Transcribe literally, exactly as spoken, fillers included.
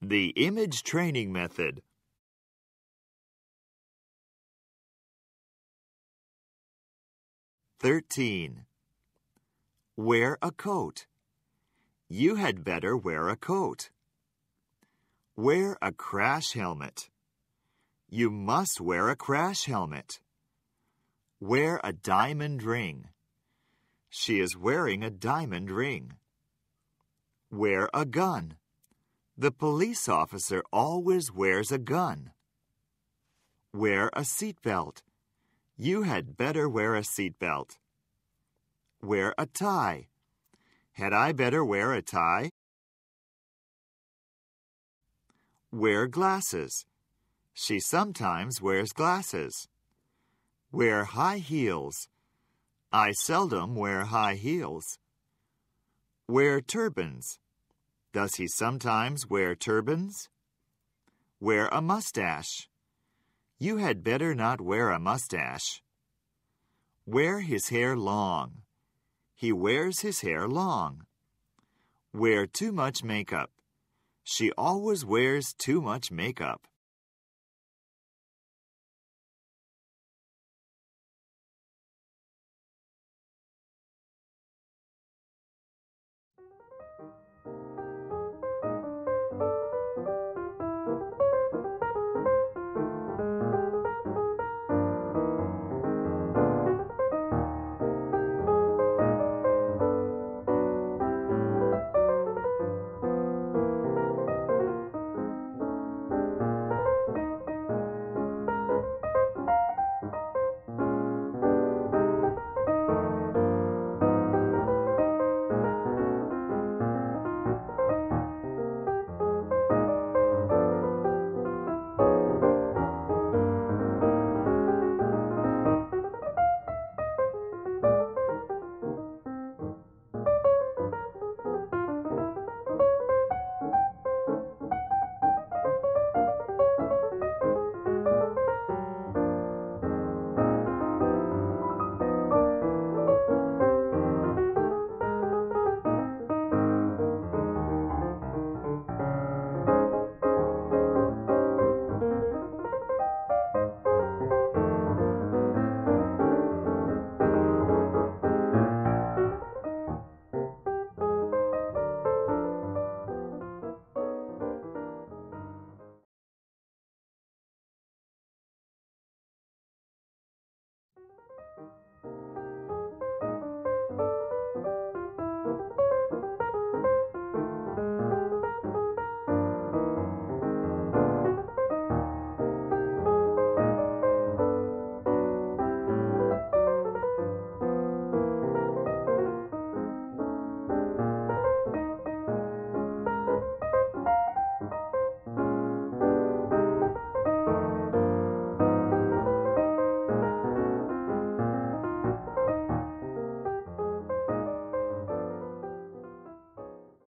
The image training method. thirteen. Wear a coat. You had better wear a coat. Wear a crash helmet. You must wear a crash helmet. Wear a diamond ring. She is wearing a diamond ring. Wear a gun. The police officer always wears a gun. Wear a seatbelt. You had better wear a seatbelt. Wear a tie. Had I better wear a tie? Wear glasses. She sometimes wears glasses. Wear high heels. I seldom wear high heels. Wear turbans. Does he sometimes wear turbans? Wear a mustache. You had better not wear a mustache. Wear his hair long. He wears his hair long. Wear too much makeup. She always wears too much makeup.